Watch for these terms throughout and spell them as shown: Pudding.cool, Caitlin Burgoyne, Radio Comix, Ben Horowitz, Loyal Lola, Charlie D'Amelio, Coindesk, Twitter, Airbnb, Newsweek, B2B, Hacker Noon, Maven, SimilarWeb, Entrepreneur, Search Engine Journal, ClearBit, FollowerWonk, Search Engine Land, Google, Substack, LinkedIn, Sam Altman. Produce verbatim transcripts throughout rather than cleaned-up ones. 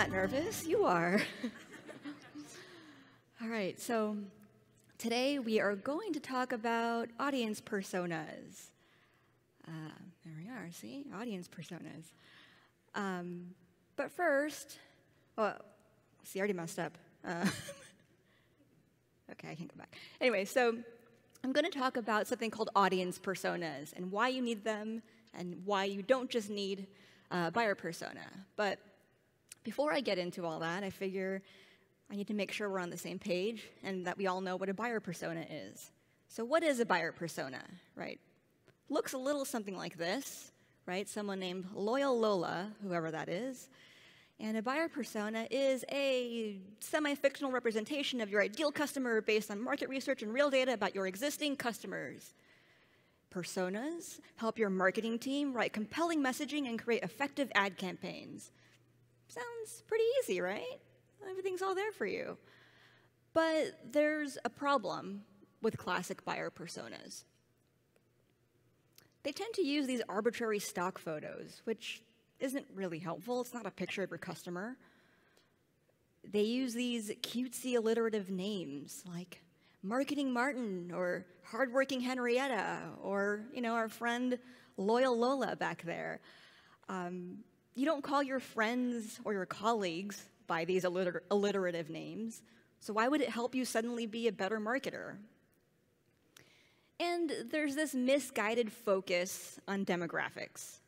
not nervous. You are. All right, so today we are going to talk about audience personas. Uh, there we are, see? Audience personas. Um, but first, oh, see, I already messed up. Uh, okay, I can't go back. Anyway, so I'm going to talk about something called audience personas and why you need them and why you don't just need a buyer persona. But before I get into all that, I figure I need to make sure we're on the same page and that we all know what a buyer persona is. So what is a buyer persona, right? Looks a little something like this, right? Someone named Loyal Lola, whoever that is. And a buyer persona is a semi-fictional representation of your ideal customer based on market research and real data about your existing customers. Personas help your marketing team write compelling messaging and create effective ad campaigns. Sounds pretty easy, right? Everything's all there for you. But there's a problem with classic buyer personas. They tend to use these arbitrary stock photos, which isn't really helpful. It's not a picture of your customer. They use these cutesy alliterative names like Marketing Martin or Hardworking Henrietta or, you know, our friend Loyal Lola back there. Um, you don't call your friends or your colleagues by these alliter- alliterative names, so why would it help you suddenly be a better marketer? And there's this misguided focus on demographics,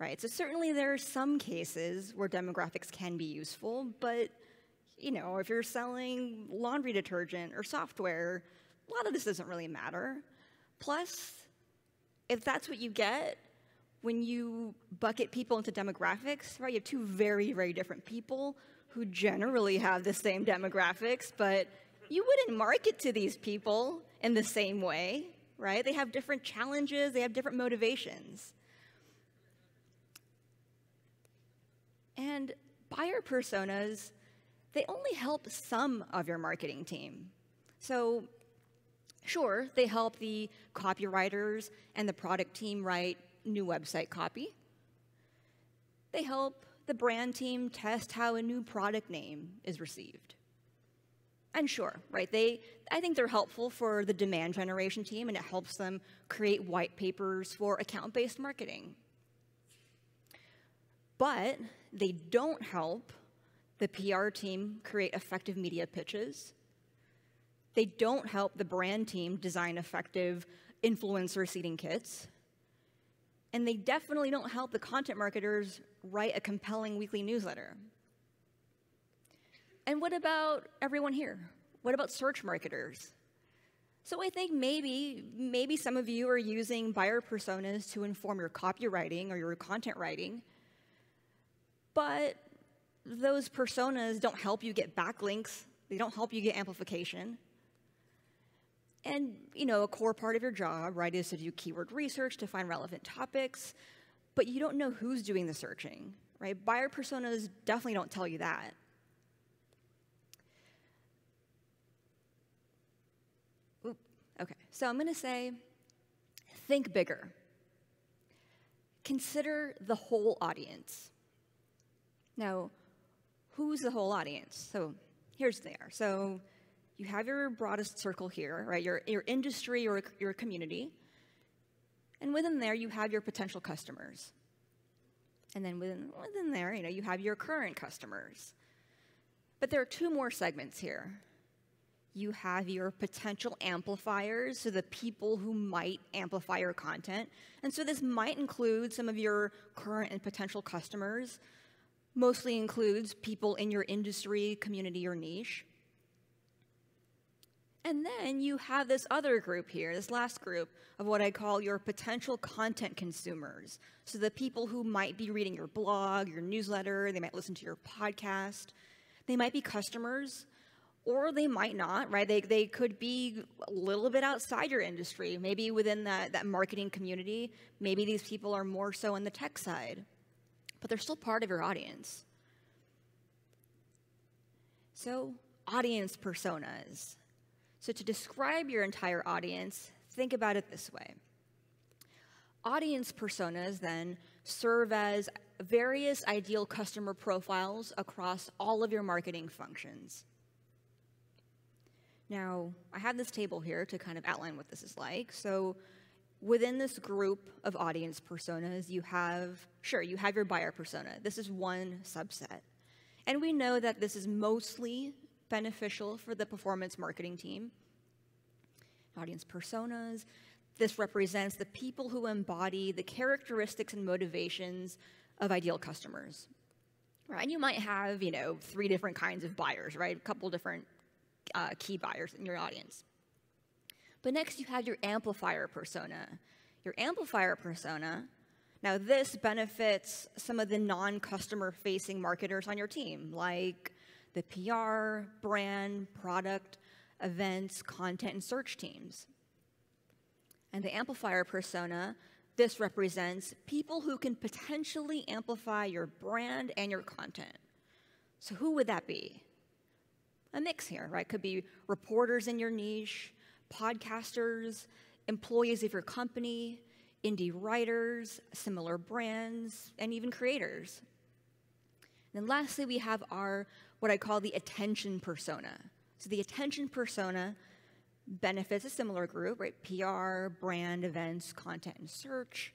right? So certainly there are some cases where demographics can be useful, but, you know, if you're selling laundry detergent or software, a lot of this doesn't really matter. Plus, if that's what you get, when you bucket people into demographics, right, you have two very, very different people who generally have the same demographics, but you wouldn't market to these people in the same way, right? They have different challenges, they have different motivations. And buyer personas, they only help some of your marketing team. So sure, they help the copywriters and the product team write new website copy. They help the brand team test how a new product name is received. And sure, right, they, I think they're helpful for the demand generation team, and it helps them create white papers for account-based marketing. But they don't help the P R team create effective media pitches. They don't help the brand team design effective influencer seeding kits. And they definitely don't help the content marketers write a compelling weekly newsletter. And what about everyone here? What about search marketers? So I think maybe, maybe some of you are using buyer personas to inform your copywriting or your content writing, but those personas don't help you get backlinks. They don't help you get amplification. And, you know, a core part of your job, right, is to do keyword research to find relevant topics, but you don't know who's doing the searching, right? Buyer personas definitely don't tell you that. Oop, okay, so I'm going to say, think bigger. Consider the whole audience. Now, who's the whole audience? So here's there. So you have your broadest circle here, right? Your, your industry or your community. And within there, you have your potential customers. And then within, within there, you know, you have your current customers. But there are two more segments here. You have your potential amplifiers, so the people who might amplify your content. And so this might include some of your current and potential customers, mostly includes people in your industry, community, or niche. And then you have this other group here, this last group of what I call your potential content consumers. So the people who might be reading your blog, your newsletter, they might listen to your podcast. They might be customers, or they might not, right? They, they could be a little bit outside your industry, maybe within that, that marketing community. Maybe these people are more so on the tech side, but they're still part of your audience. So audience personas. So to describe your entire audience, think about it this way. Audience personas then serve as various ideal customer profiles across all of your marketing functions. Now, I have this table here to kind of outline what this is like. So within this group of audience personas, you have, sure, you have your buyer persona. This is one subset. And we know that this is mostly beneficial for the performance marketing team. Audience personas. This represents the people who embody the characteristics and motivations of ideal customers, right? And you might have, you know, three different kinds of buyers, right? A couple different uh, key buyers in your audience. But next, you have your amplifier persona. Your amplifier persona. Now, this benefits some of the non-customer-facing marketers on your team, like the P R, brand, product, events, content, and search teams. And the amplifier persona, this represents people who can potentially amplify your brand and your content. So who would that be? A mix here, right? Could be reporters in your niche, podcasters, employees of your company, indie writers, similar brands, and even creators. And then lastly, we have our, what I call the attention persona. So the attention persona benefits a similar group, right? P R, brand, events, content, and search.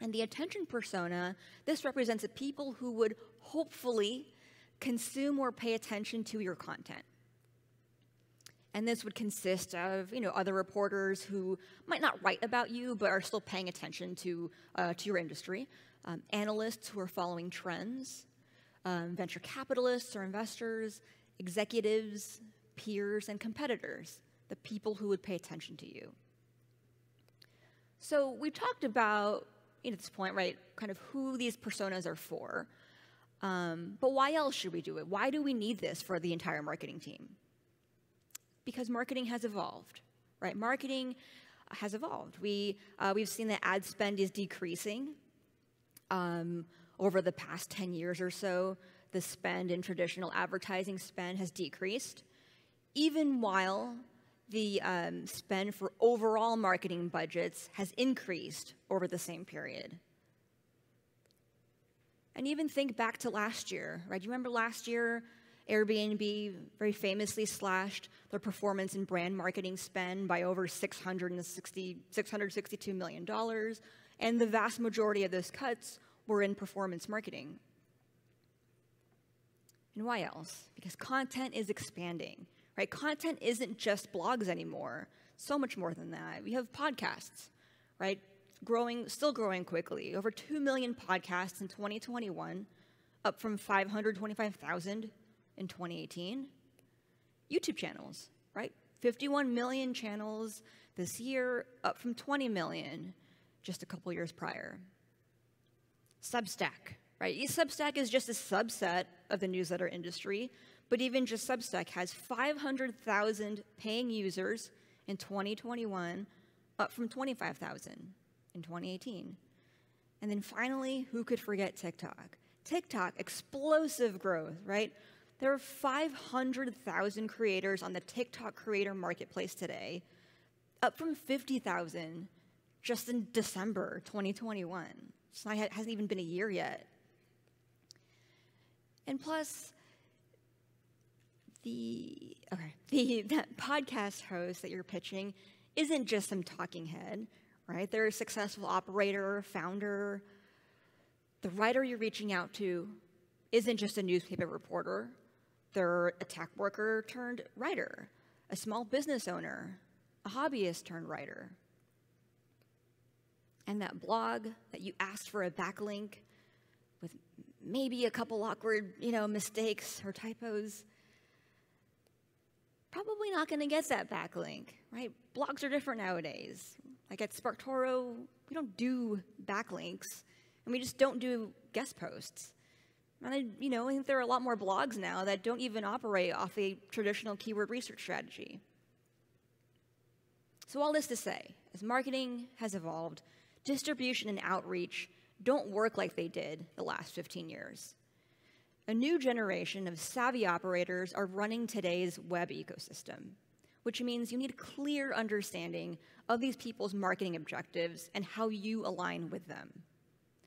And the attention persona, this represents the people who would hopefully consume or pay attention to your content. And this would consist of, you know, other reporters who might not write about you but are still paying attention to, uh, to your industry, um, analysts who are following trends, um, venture capitalists or investors, executives, peers, and competitors. The people who would pay attention to you. So we've talked about, you know, at this point, right, kind of who these personas are for. Um, but why else should we do it? Why do we need this for the entire marketing team? Because marketing has evolved, right? Marketing has evolved. We, uh, we've seen that ad spend is decreasing. Um, over the past ten years or so, the spend in traditional advertising spend has decreased, even while the um, spend for overall marketing budgets has increased over the same period. And even think back to last year, right? You remember last year, Airbnb very famously slashed their performance and brand marketing spend by over six hundred sixty-two million dollars, and the vast majority of those cuts were in performance marketing. And why else? Because content is expanding. Right? Content isn't just blogs anymore. So much more than that. We have podcasts, right? Growing, still growing quickly. Over two million podcasts in twenty twenty-one, up from five hundred twenty-five thousand in twenty eighteen. YouTube channels, right? fifty-one million channels this year, up from twenty million just a couple years prior. Substack, right? Substack is just a subset of the newsletter industry. But even just Substack has five hundred thousand paying users in twenty twenty-one, up from twenty-five thousand in twenty eighteen. And then finally, who could forget TikTok? TikTok, explosive growth, right? There are five hundred thousand creators on the TikTok creator marketplace today, up from fifty thousand just in December twenty twenty-one. So it hasn't even been a year yet. And plus, The, okay, the that podcast host that you're pitching isn't just some talking head, right? They're a successful operator, founder. The writer you're reaching out to isn't just a newspaper reporter. They're a tech worker turned writer, a small business owner, a hobbyist turned writer. And that blog that you asked for a backlink with maybe a couple awkward, you know, mistakes or typos, probably not going to get that backlink, right? Blogs are different nowadays. Like at SparkToro, we don't do backlinks, and we just don't do guest posts. And I, you know, I think there are a lot more blogs now that don't even operate off a traditional keyword research strategy. So all this to say, as marketing has evolved, distribution and outreach don't work like they did the last fifteen years. A new generation of savvy operators are running today's web ecosystem, which means you need a clear understanding of these people's marketing objectives and how you align with them.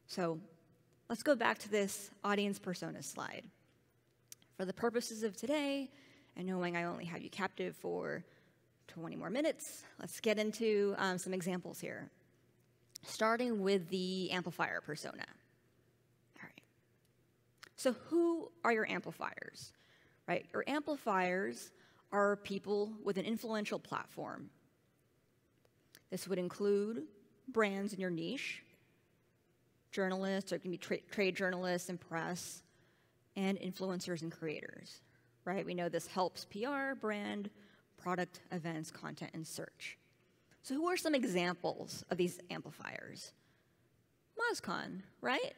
So Let's go back to this audience persona slide. For the purposes of today, and knowing I only have you captive for twenty more minutes, let's get into um, some examples here. Starting with the amplifier persona. All right. So who are your amplifiers? Right? Your amplifiers are people with an influential platform. This would include brands in your niche, journalists, or it can be tra trade journalists and press, and influencers and creators. Right? We know this helps P R, brand, product, events, content, and search. So who are some examples of these amplifiers? MozCon, right?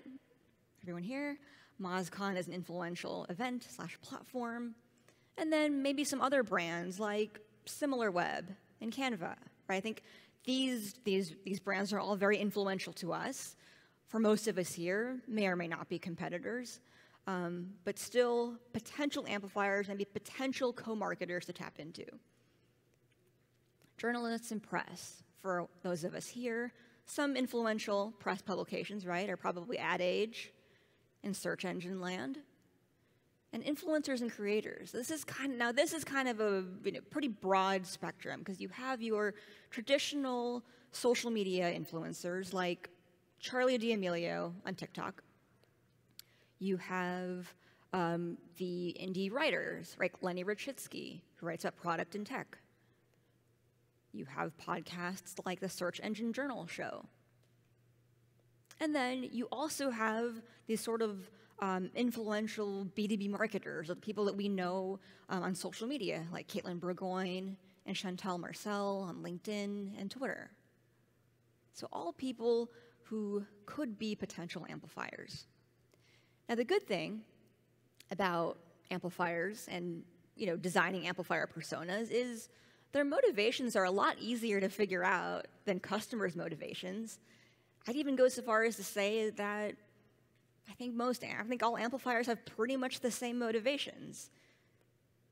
Everyone here? MozCon is an influential event slash platform. And then maybe some other brands like SimilarWeb and Canva, right? I think these, these, these brands are all very influential to us. For most of us here, may or may not be competitors, um, but still potential amplifiers and potential co-marketers to tap into. Journalists and press, for those of us here, some influential press publications, right, are probably Ad Age and Search Engine Land. And influencers and creators. This is kind of, now this is kind of a you know, pretty broad spectrum, because you have your traditional social media influencers like Charlie D'Amelio on TikTok. You have um, the indie writers, like Lenny Rachitsky, who writes about product and tech. You have podcasts like the Search Engine Journal show. And then you also have these sort of um, influential B two B marketers, or the people that we know um, on social media, like Caitlin Burgoyne and Chantal Marcel on LinkedIn and Twitter. So all people who could be potential amplifiers. Now, the good thing about amplifiers and you know, designing amplifier personas is their motivations are a lot easier to figure out than customers' motivations. I'd even go so far as to say that I think most, I think all amplifiers have pretty much the same motivations.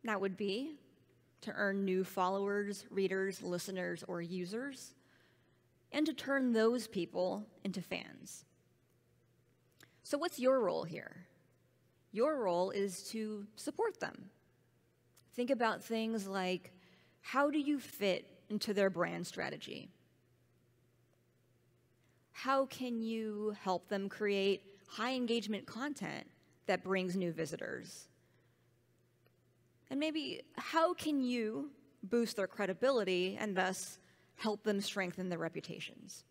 That would be to earn new followers, readers, listeners, or users, and to turn those people into fans. So what's your role here? Your role is to support them. Think about things like, how do you fit into their brand strategy? How can you help them create high engagement content that brings new visitors? And maybe how can you boost their credibility and thus help them strengthen their reputations?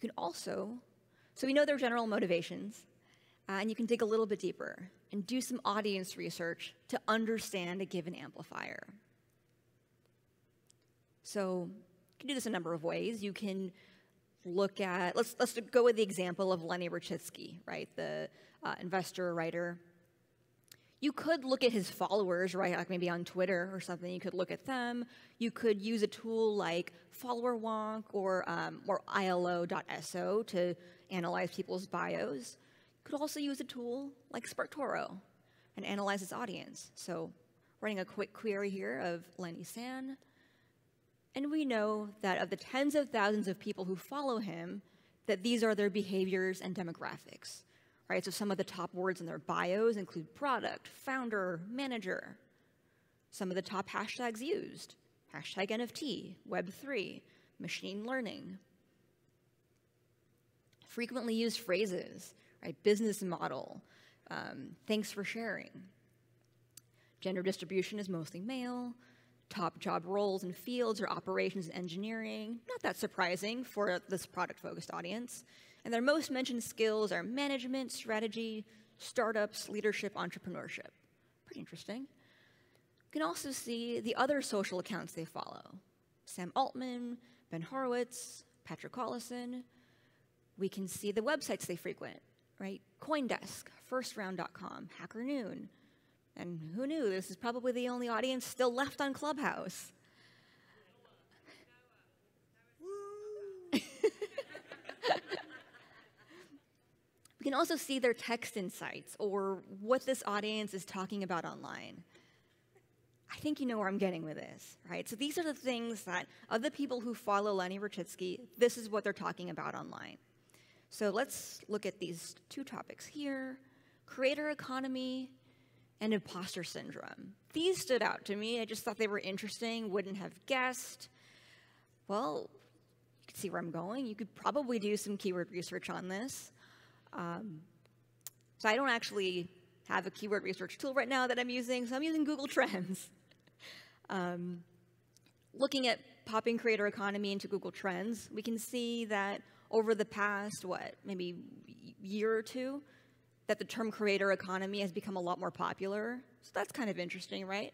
You can also, so we know their general motivations, uh, and you can dig a little bit deeper and do some audience research to understand a given amplifier. So you can do this a number of ways. You can look at, let's, let's go with the example of Lenny Rachitsky, right, the uh, investor writer. You could look at his followers, right, like maybe on Twitter or something. You could look at them. You could use a tool like FollowerWonk or, um, or I L O dot S O to analyze people's bios. Could also use a tool like SparkToro and analyze its audience. So running a quick query here of Lenny San. And we know that of the tens of thousands of people who follow him, that these are their behaviors and demographics. Right? So some of the top words in their bios include product, founder, manager. Some of the top hashtags used, hashtag N F T, Web three, machine learning. Frequently used phrases. Right, business model, um, thanks for sharing. Gender distribution is mostly male. Top job roles and fields are operations and engineering. Not that surprising for this product-focused audience. And their most mentioned skills are management, strategy, startups, leadership, entrepreneurship. Pretty interesting. You can also see the other social accounts they follow. Sam Altman, Ben Horowitz, Patrick Collison. We can see the websites they frequent. Right? Coindesk, first round dot com, Hacker Noon. And who knew, this is probably the only audience still left on Clubhouse. We can also see their text insights, or what this audience is talking about online. I think you know where I'm getting with this, right? So these are the things that, of the people who follow Lenny Rachitsky, this is what they're talking about online. So let's look at these two topics here, creator economy and imposter syndrome. These stood out to me. I just thought they were interesting, wouldn't have guessed. Well, you can see where I'm going. You could probably do some keyword research on this. Um, so I don't actually have a keyword research tool right now that I'm using, so I'm using Google Trends. um, looking at popping creator economy into Google Trends, we can see that over the past, what, maybe year or two, that the term creator economy has become a lot more popular. So that's kind of interesting, right?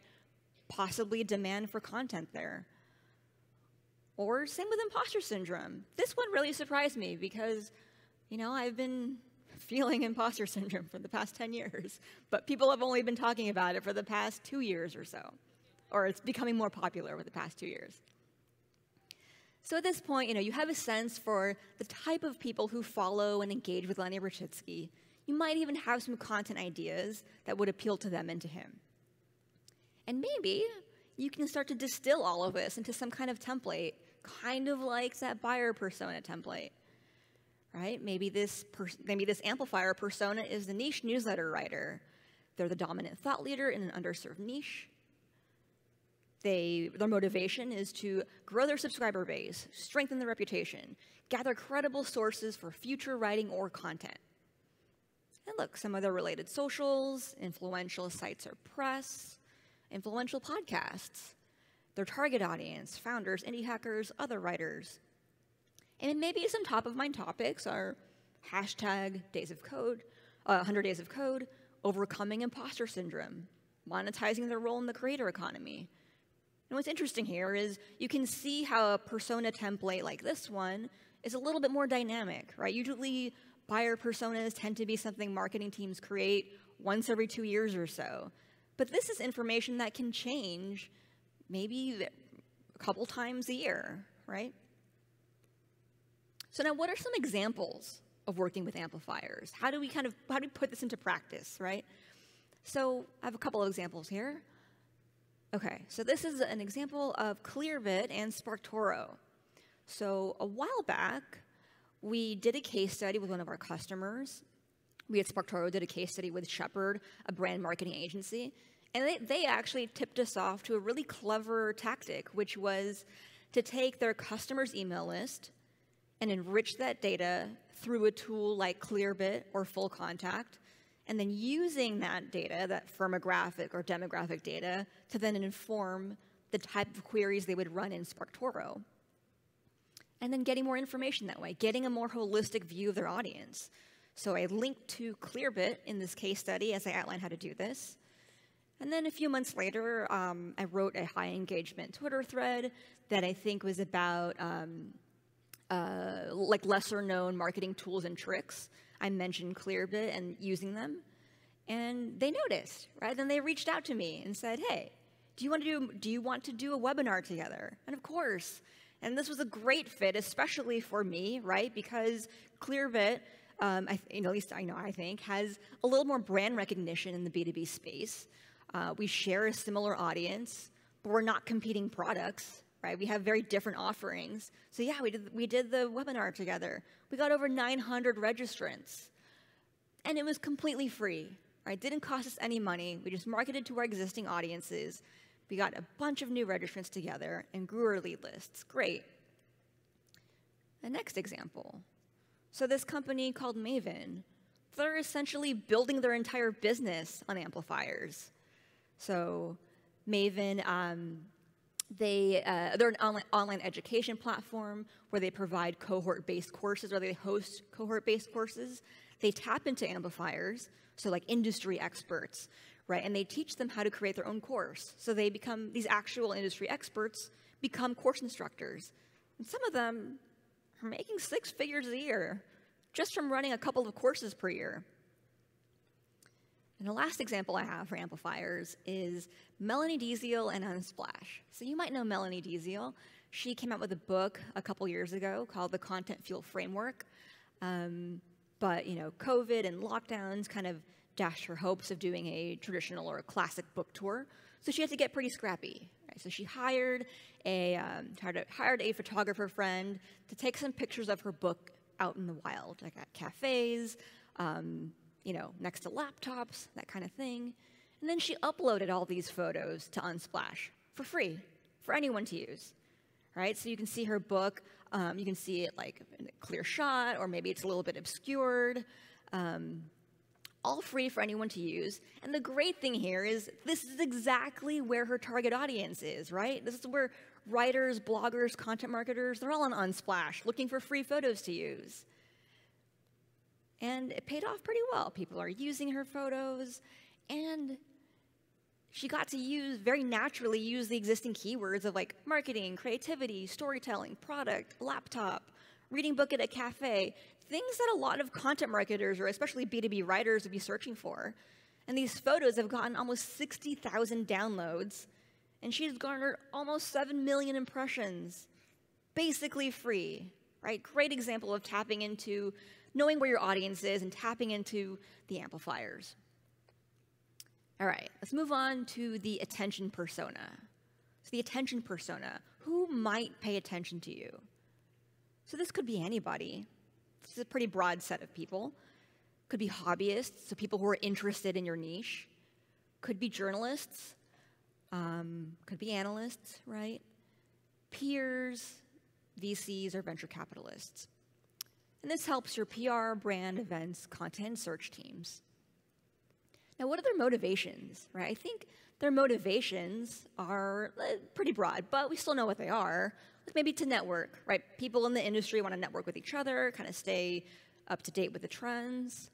Possibly demand for content there. Or same with imposter syndrome. This one really surprised me because, you know, I've been feeling imposter syndrome for the past ten years, but people have only been talking about it for the past two years or so, or it's becoming more popular over the past two years. So at this point, you know, you have a sense for the type of people who follow and engage with Lenny Rachitsky. You might even have some content ideas that would appeal to them and to him. And maybe you can start to distill all of this into some kind of template, kind of like that buyer persona template, right? Maybe this, maybe this amplifier persona is the niche newsletter writer. They're the dominant thought leader in an underserved niche. They, their motivation is to grow their subscriber base, strengthen their reputation, gather credible sources for future writing or content. And look, some of their related socials, influential sites or press, influential podcasts, their target audience, founders, indie hackers, other writers. And maybe some top-of-mind topics are hashtag days of code, uh, one hundred days of code, overcoming imposter syndrome, monetizing their role in the creator economy. And what's interesting here is you can see how a persona template like this one is a little bit more dynamic, right? Usually buyer personas tend to be something marketing teams create once every two years or so. But this is information that can change maybe a couple times a year, right? So now what are some examples of working with amplifiers? How do we kind of, how do we put this into practice, right? So I have a couple of examples here. Okay, so this is an example of ClearBit and SparkToro. So a while back, we did a case study with one of our customers. We at SparkToro did a case study with Shepherd, a brand marketing agency, and they, they actually tipped us off to a really clever tactic, which was to take their customers' email list and enrich that data through a tool like ClearBit or Full Contact, and then using that data, that firmographic or demographic data, to then inform the type of queries they would run in SparkToro. And then getting more information that way, getting a more holistic view of their audience. So I linked to ClearBit in this case study as I outlined how to do this. And then a few months later, um, I wrote a high engagement Twitter thread that I think was about um, uh, like lesser known marketing tools and tricks. I mentioned ClearBit and using them, and they noticed, right? Then they reached out to me and said, hey, do you want to do, do you want to do a webinar together? And of course, and this was a great fit, especially for me, right? Because ClearBit, um, I, you know, at least I know, I think, has a little more brand recognition in the B two B space. Uh, we share a similar audience, but we're not competing products, right? We have very different offerings. So yeah, we did, we did the webinar together. We got over nine hundred registrants, and it was completely free, right? It didn't cost us any money. We just marketed to our existing audiences. We got a bunch of new registrants together and grew our lead lists. Great. The next example. So this company called Maven, they're essentially building their entire business on amplifiers. So Maven, um, They, uh, they're an online, online education platform where they provide cohort-based courses, or they host cohort-based courses. They tap into amplifiers, so like industry experts, right? And they teach them how to create their own course. So they become, these actual industry experts become course instructors. And some of them are making six figures a year just from running a couple of courses per year. And the last example I have for amplifiers is Melanie Dziel and Unsplash. So you might know Melanie Dziel. She came out with a book a couple years ago called The Content Fuel Framework. Um, but, you know, COVID and lockdowns kind of dashed her hopes of doing a traditional or a classic book tour. So she had to get pretty scrappy. Right? So she hired a, um, hired a, hired a photographer friend to take some pictures of her book out in the wild, like at cafes, um, you know, next to laptops, that kind of thing. And then she uploaded all these photos to Unsplash for free, for anyone to use, right? So you can see her book, um, you can see it like in a clear shot, or maybe it's a little bit obscured, um, all free for anyone to use. And the great thing here is this is exactly where her target audience is, right? This is where writers, bloggers, content marketers, they're all on Unsplash looking for free photos to use. And it paid off pretty well. People are using her photos, and she got to use, very naturally use the existing keywords of like marketing, creativity, storytelling, product, laptop, reading book at a cafe, things that a lot of content marketers or especially B two B writers would be searching for. And these photos have gotten almost sixty thousand downloads, and she's garnered almost seven million impressions, basically free, right? Great example of tapping into knowing where your audience is and tapping into the amplifiers. All right, let's move on to the attention persona. So the attention persona, who might pay attention to you? So this could be anybody. This is a pretty broad set of people. Could be hobbyists, so people who are interested in your niche. Could be journalists, um, could be analysts, right? Peers, V Cs, or venture capitalists. And this helps your P R, brand, events, content, search teams. Now, what are their motivations, right? I think their motivations are pretty broad, but we still know what they are. Maybe to network, right? People in the industry want to network with each other, kind of stay up to date with the trends,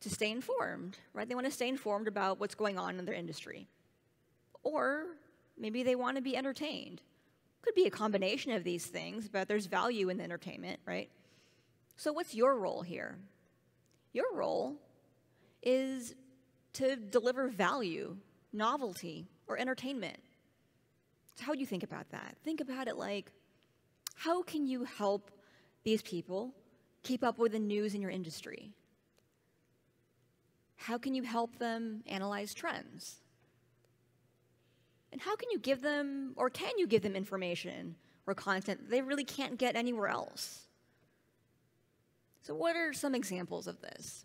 to stay informed, right? They want to stay informed about what's going on in their industry. Or maybe they want to be entertained. Could be a combination of these things, but there's value in the entertainment, right? So what's your role here? Your role is to deliver value, novelty, or entertainment. So how do you think about that? Think about it like, how can you help these people keep up with the news in your industry? How can you help them analyze trends? And how can you give them, or can you give them information or content that they really can't get anywhere else? So what are some examples of this?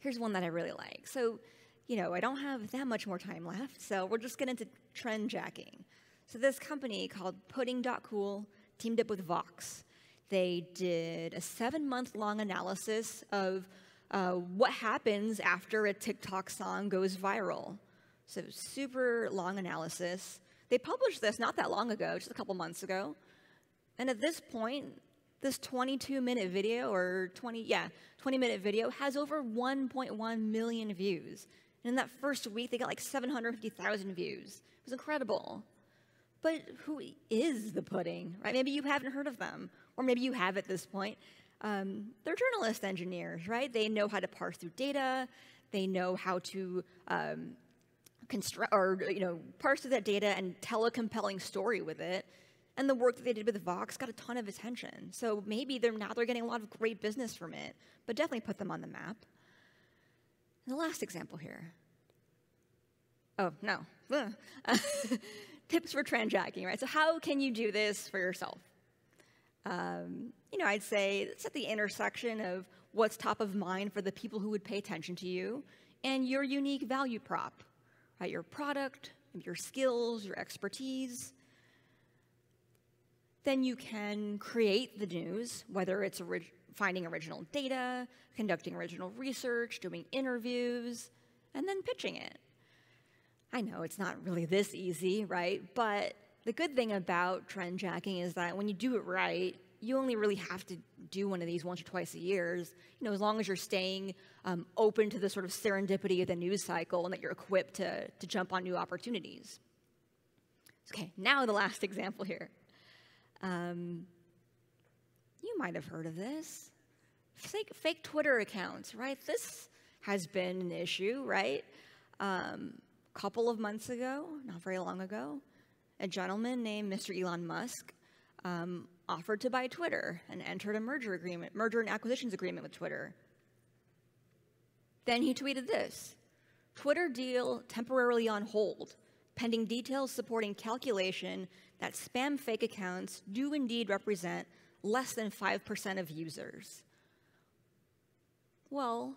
Here's one that I really like. So, you know, I don't have that much more time left, so we're just getting into trend jacking. So this company called Pudding dot cool teamed up with Vox. They did a seven month long analysis of uh, what happens after a TikTok song goes viral. So super long analysis. They published this not that long ago, just a couple months ago. And at this point, this twenty-two minute video, or twenty, yeah, twenty minute video has over one point one million views. And in that first week, they got like seven hundred fifty thousand views. It was incredible. But who is the pudding, right? Maybe you haven't heard of them, or maybe you have at this point. Um, they're journalist engineers, right? They know how to parse through data. They know how to um, construct, or you know, parse through that data and tell a compelling story with it. And the work that they did with Vox got a ton of attention. So maybe they're now they're getting a lot of great business from it, but definitely put them on the map. And the last example here. Oh, no. Tips for trend jacking, right? So how can you do this for yourself? Um, you know, I'd say it's at the intersection of what's top of mind for the people who would pay attention to you and your unique value prop, right? Your product, your skills, your expertise. Then you can create the news, whether it's orig finding original data, conducting original research, doing interviews, and then pitching it. I know it's not really this easy, right? But the good thing about trend jacking is that when you do it right, you only really have to do one of these once or twice a year. You know, as long as you're staying um, open to the sort of serendipity of the news cycle and that you're equipped to, to jump on new opportunities. Okay, now the last example here. Um, you might have heard of this. Fake, fake Twitter accounts, right? This has been an issue, right? Um, a couple of months ago, not very long ago, a gentleman named Mister Elon Musk um, offered to buy Twitter and entered a merger agreement, merger and acquisitions agreement with Twitter. Then he tweeted this: Twitter deal temporarily on hold, pending details supporting calculation that spam fake accounts do indeed represent less than five percent of users. Well,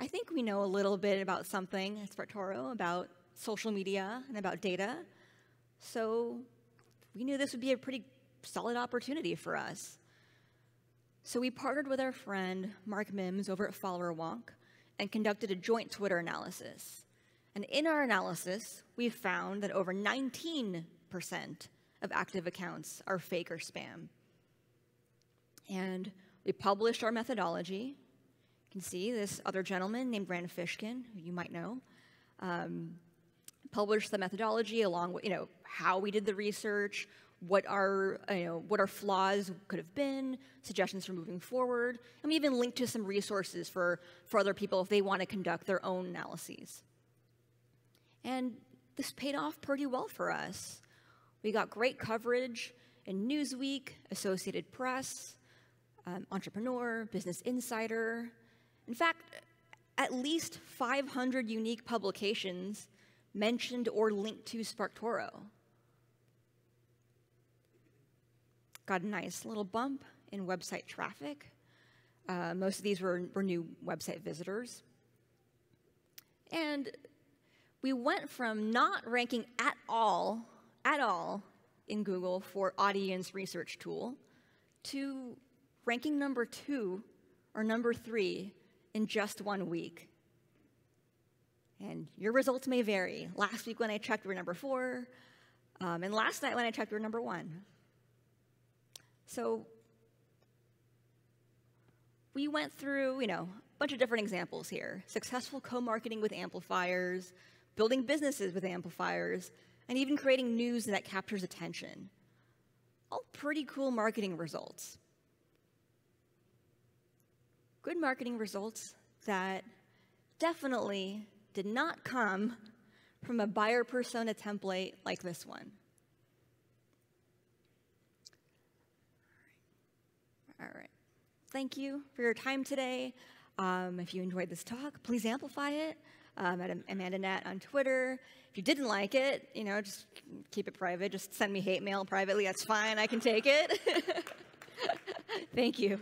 I think we know a little bit about something at SparkToro, about social media and about data. So we knew this would be a pretty solid opportunity for us. So we partnered with our friend Mark Mims over at FollowerWonk and conducted a joint Twitter analysis. And in our analysis, we found that over nineteen percent of active accounts are fake or spam. And we published our methodology. You can see this other gentleman named Rand Fishkin, who you might know, um, published the methodology along with, you know, how we did the research, what our, you know, what our flaws could have been, suggestions for moving forward, and we even linked to some resources for, for other people if they want to conduct their own analyses. And this paid off pretty well for us. We got great coverage in Newsweek, Associated Press, um, Entrepreneur, Business Insider. In fact, at least five hundred unique publications mentioned or linked to SparkToro. Got a nice little bump in website traffic. Uh, most of these were, were new website visitors. And we went from not ranking at all, at all in Google for audience research tool to ranking number two or number three in just one week. And your results may vary. Last week when I checked, we were number four. Um, and last night when I checked, we were number one. So we went through, you know, a bunch of different examples here. Successful co-marketing with amplifiers, building businesses with amplifiers, and even creating news that captures attention. All pretty cool marketing results. Good marketing results that definitely did not come from a buyer persona template like this one. All right. Thank you for your time today. Um, if you enjoyed this talk, please amplify it. Um, at Amanda Nat on Twitter. If you didn't like it, you know, just keep it private. Just send me hate mail privately. That's fine. I can take it. Thank you.